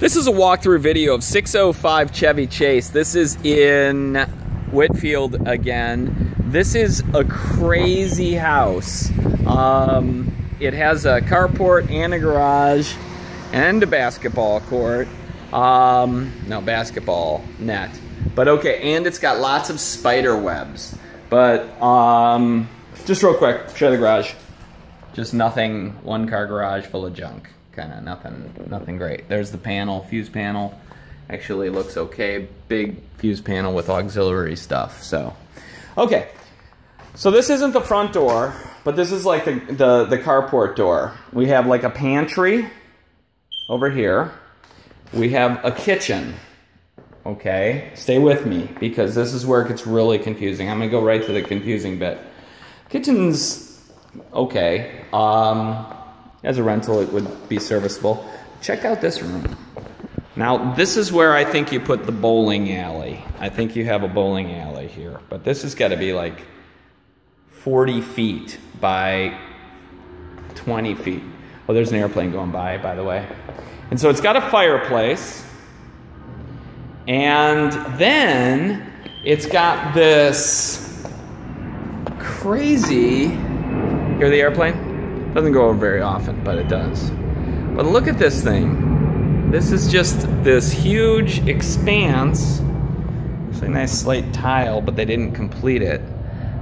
This is a walkthrough video of 605 Chevy Chase. This is in Whitfield again. This is a crazy house. It has a carport and a garage and a basketball court. No, basketball net. But okay, and it's got lots of spider webs. But just real quick, show the garage. Just nothing, one car garage full of junk. Kind of nothing great. There's the panel, fuse panel. Actually looks okay. Big fuse panel with auxiliary stuff. So, okay. So this isn't the front door, but this is like the carport door. We have like a pantry over here. We have a kitchen. Okay, stay with me because this is where it gets really confusing. I'm gonna go right to the confusing bit. Kitchen's okay. As a rental, it would be serviceable. Check out this room. Now, this is where I think you put the bowling alley. I think you have a bowling alley here, but this has got to be like 40 feet by 20 feet. Oh, there's an airplane going by the way. And so it's got a fireplace. And then it's got this crazy, hear the airplane? Doesn't go over very often, but it does. But look at this thing. This is just this huge expanse. It's a nice slate tile, but they didn't complete it.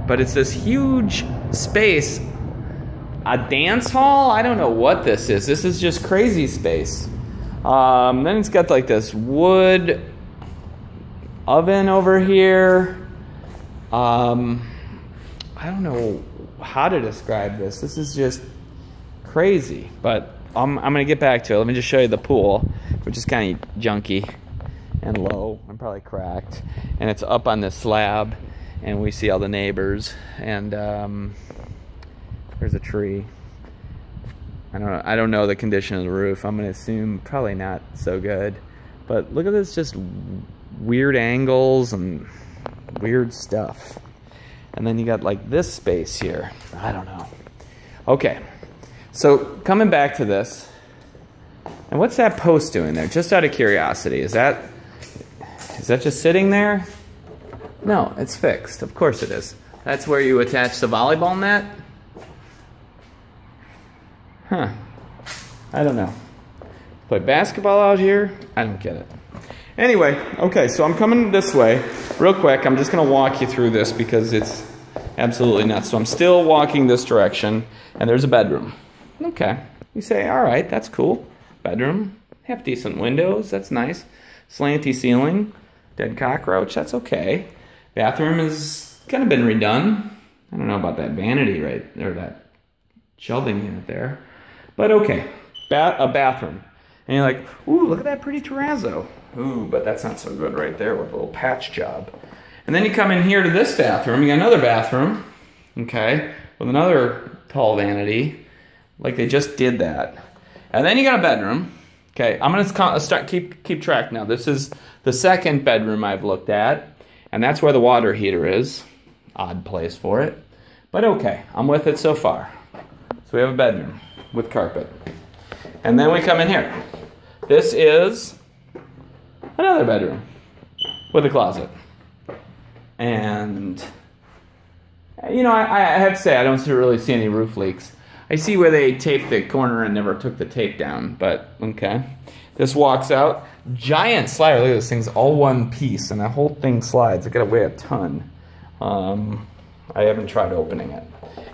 But it's this huge space, a dance hall? I don't know what this is. This is just crazy space. Then it's got like this wood oven over here. I don't know how to describe this. This is just crazy, but I'm gonna get back to it. Let me just show you the pool, which is kind of junky and low and probably cracked, and it's up on this slab, and we see all the neighbors, and there's a tree. I don't know the condition of the roof. I'm gonna assume probably not so good, but look at this, just weird angles and weird stuff. And then you got like this space here. I don't know. Okay, so coming back to this, and what's that post doing there? Just out of curiosity, is that just sitting there? No, it's fixed. Of course it is. That's where you attach the volleyball net? Huh. I don't know. Play basketball out here? I don't get it. Anyway, okay, so I'm coming this way. Real quick, I'm just gonna walk you through this because it's absolutely nuts. So I'm still walking this direction, and there's a bedroom. Okay, you say, all right, that's cool. Bedroom, half decent windows, that's nice. Slanty ceiling, dead cockroach, that's okay. Bathroom has kind of been redone. I don't know about that vanity right there, that shelving unit there. But okay, a bathroom. And you're like, ooh, look at that pretty terrazzo. Ooh, but that's not so good right there with a little patch job. And then you come in here to this bathroom. You got another bathroom, okay, with another tall vanity. Like they just did that. And then you got a bedroom. Okay, I'm gonna start keep track now. This is the second bedroom I've looked at, and that's where the water heater is. Odd place for it, but okay, I'm with it so far. So we have a bedroom with carpet, and then we come in here. This is another bedroom with a closet. And, you know, I have to say, I don't really see any roof leaks. I see where they taped the corner and never took the tape down, but okay. This walks out. Giant slider. Look at this thing's all one piece, and that whole thing slides. It's got to weigh a ton. I haven't tried opening it.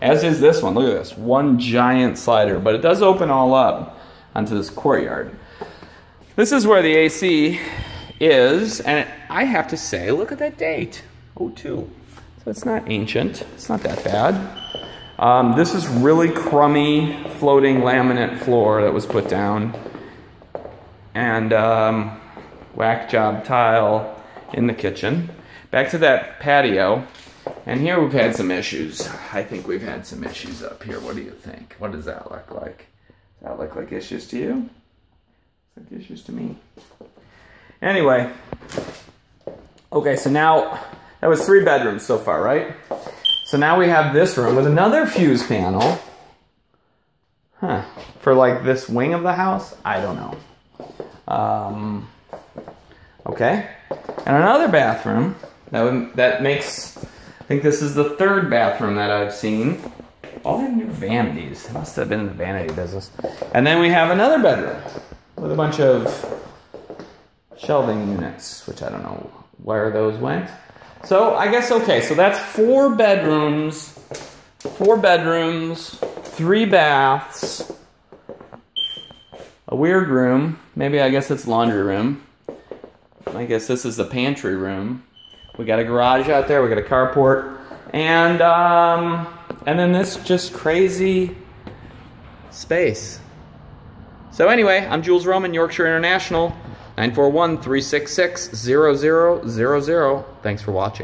As is this one. Look at this. One giant slider, but it does open all up onto this courtyard. This is where the AC is, and I have to say, look at that date, 02. So it's not ancient, it's not that bad. This is really crummy floating laminate floor that was put down, and whack job tile in the kitchen. Back to that patio, and here we've had some issues. I think we've had some issues up here. What do you think? What does that look like? Does that look like issues to you? Issues to me. Anyway, okay, so now that was three bedrooms so far, right? So now we have this room with another fuse panel. Huh. For like this wing of the house? I don't know. Okay, and another bathroom that makes, I think this is the third bathroom that I've seen. All the new vanities. They must have been in the vanity business. And then we have another bedroom with a bunch of shelving units, which I don't know where those went. So I guess, okay, so that's four bedrooms, three baths, a weird room. Maybe I guess it's laundry room. I guess this is the pantry room. We got a garage out there. We got a carport. And then this just crazy space. So anyway, I'm Jules Roman, Yorkshire International, 941-366-0000. Thanks for watching.